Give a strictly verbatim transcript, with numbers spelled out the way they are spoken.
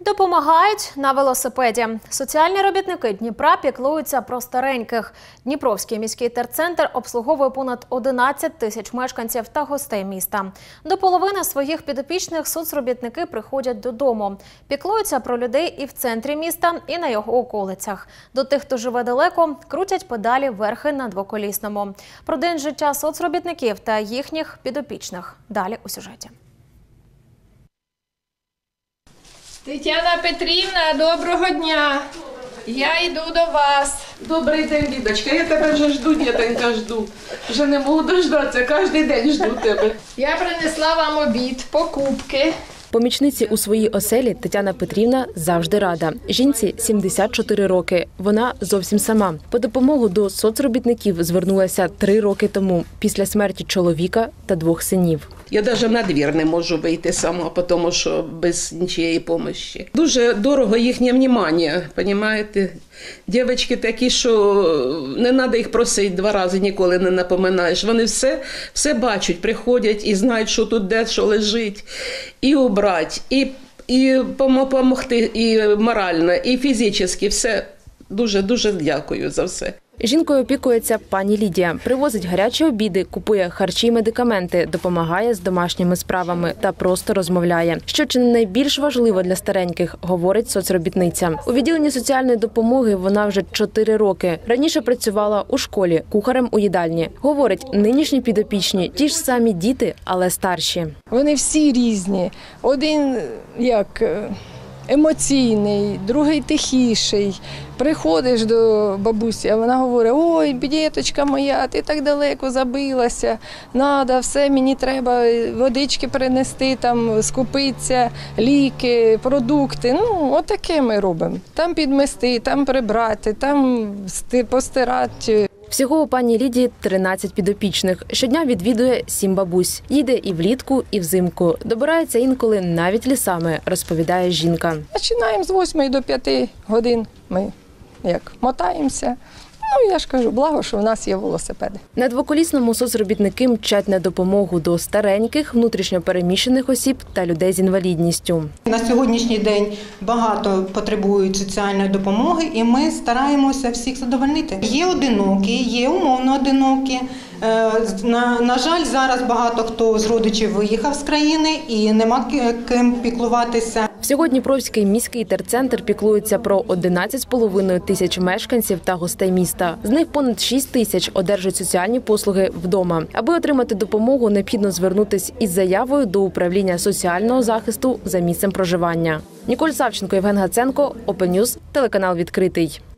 Допомагають на велосипеді. Соціальні робітники Дніпра піклуються про стареньких. Дніпровський міський терцентр обслуговує понад одинадцять тисяч мешканців та гостей міста. До половини своїх підопічних соцробітники приходять додому. Піклуються про людей і в центрі міста, і на його околицях. До тих, хто живе далеко, крутять педалі верхи на двоколісному. Про день життя соцробітників та їхніх підопічних. Далі у сюжеті. Тетяна Петрівна, доброго дня! Я йду до вас. Добрий день, Лідочка. Я тебе вже жду, дітенька, жду. Вже не можу дождатися, кожен день жду тебе. Я принесла вам обід, покупки. Помічниці у своїй оселі Тетяна Петрівна завжди рада. Жінці сімдесят чотири роки. Вона зовсім сама. По допомогу до соцробітників звернулася три роки тому, після смерті чоловіка та двох синів. Я навіть на двір не можу вийти сама, тому що без нічої допомоги. Дуже дорого їхнє увагу, розумієте? Дівчатки такі, що не треба їх просити два рази, ніколи не напоминаєш. Вони все, все бачать, приходять і знають, що тут де, що лежить. І убрати, і, і допомогти, і морально, і фізично. Все. Дуже-дуже дякую за все. Жінкою опікується пані Лідія. Привозить гарячі обіди, купує харчі й медикаменти, допомагає з домашніми справами та просто розмовляє. Що чи не найбільш важливо для стареньких, говорить соцробітниця. У відділенні соціальної допомоги вона вже чотири роки. Раніше працювала у школі, кухарем у їдальні. Говорить, нинішні підопічні – ті ж самі діти, але старші. Вони всі різні. Один як... емоційний, другий тихіший. Приходиш до бабусі, а вона говорить: ой, діточка моя, ти так далеко забилася, надо, все, мені треба водички принести, там, скупитися, ліки, продукти. Ну, отаке ми робимо. Там підмести, там прибрати, там постирати. Всього у пані Лідії тринадцять підопічних. Щодня відвідує сім бабусь. Їде і влітку, і взимку. Добирається інколи навіть лісами, розповідає жінка. Починаємо з восьмої до п'яти годин. Ми як мотаємося. Ну, я ж кажу, благо, що в нас є велосипеди. На двоколісному соцробітники мчать на допомогу до стареньких, внутрішньо переміщених осіб та людей з інвалідністю. На сьогоднішній день багато потребують соціальної допомоги, і ми стараємося всіх задовольнити. Є одинокі, є умовно одинокі. На, на жаль, зараз багато хто з родичів виїхав з країни і нема ким піклуватися. Всього Дніпровський міський терцентр піклується про одинадцять з половиною тисяч мешканців та гостей міста. З них понад шість тисяч одержують соціальні послуги вдома. Аби отримати допомогу, необхідно звернутися із заявою до управління соціального захисту за місцем проживання. Миколай Савченко, Євген Гаценко, Open News, телеканал «Відкритий».